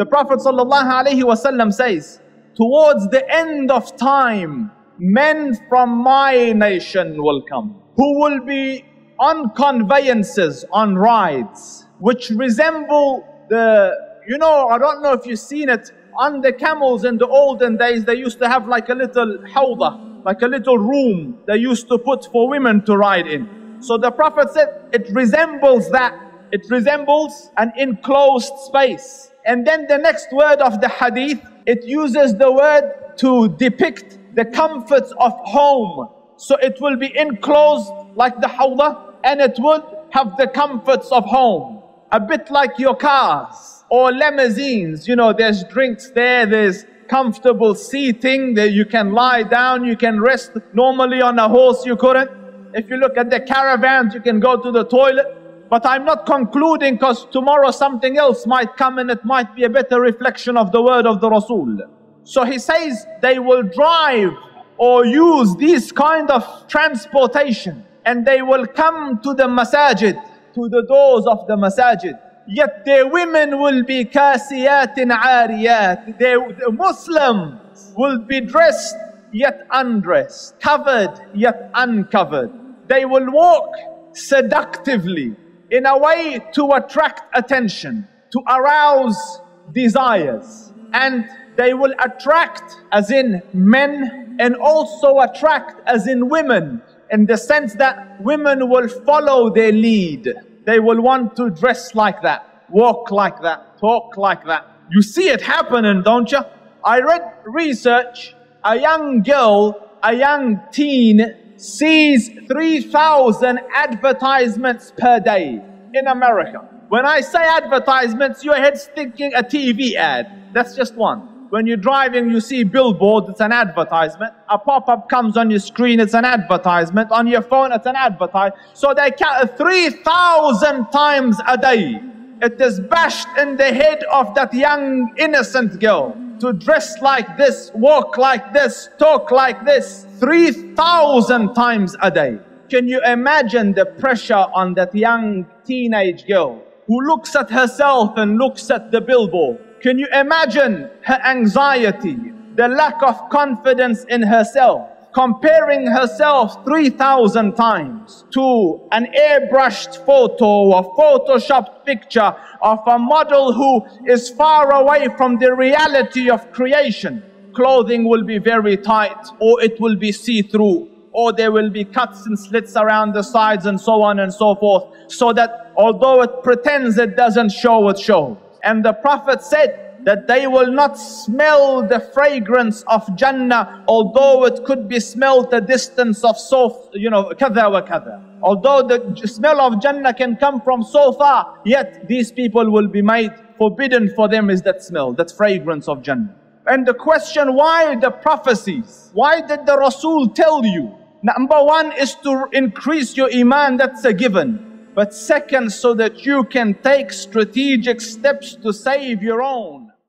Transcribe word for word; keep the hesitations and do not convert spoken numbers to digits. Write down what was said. The Prophet sallallahu Alaihi Wasallam says, towards the end of time, men from my nation will come, who will be on conveyances, on rides, which resemble the, you know, I don't know if you've seen it, on the camels in the olden days, they used to have like a little hawdah, like a little room they used to put for women to ride in. So the Prophet said, it resembles that. It resembles an enclosed space. And then the next word of the hadith, it uses the word to depict the comforts of home. So it will be enclosed like the hawla, and it would have the comforts of home. A bit like your cars or limousines. You know, there's drinks there, there's comfortable seating, there you can lie down, you can rest. Normally on a horse you couldn't. If you look at the caravans, you can go to the toilet. But I'm not concluding, because tomorrow something else might come and it might be a better reflection of the word of the Rasul. So he says they will drive or use these kind of transportation, and they will come to the masajid, to the doors of the masajid. Yet their women will be kasiyaatin ariyat. The Muslims will be dressed yet undressed, covered yet uncovered. They will walk seductively, in a way to attract attention, to arouse desires. And they will attract as in men, and also attract as in women, in the sense that women will follow their lead. They will want to dress like that, walk like that, talk like that. You see it happening, don't you? I read research, a young girl, a young teen, sees three thousand advertisements per day in America. When I say advertisements, your head's thinking a T V ad. That's just one. When you're driving, you see billboards, it's an advertisement. A pop-up comes on your screen, it's an advertisement. On your phone, it's an advertisement. So they count three thousand times a day. It is bashed in the head of that young, innocent girl to dress like this, walk like this, talk like this, three thousand times a day. Can you imagine the pressure on that young teenage girl who looks at herself and looks at the billboard? Can you imagine her anxiety, the lack of confidence in herself, comparing herself three thousand times to an airbrushed photo or photoshopped picture of a model who is far away from the reality of creation? Clothing will be very tight, or it will be see-through, or there will be cuts and slits around the sides and so on and so forth, so that although it pretends, it doesn't show what shows. And the Prophet said that they will not smell the fragrance of Jannah, although it could be smelled a distance of so, you know, katha wa katha. Although the smell of Jannah can come from so far, yet these people will be made forbidden for them is that smell, that fragrance of Jannah. And the question, why the prophecies? Why did the Rasul tell you? Number one is to increase your Iman, that's a given. But second, so that you can take strategic steps to save your own.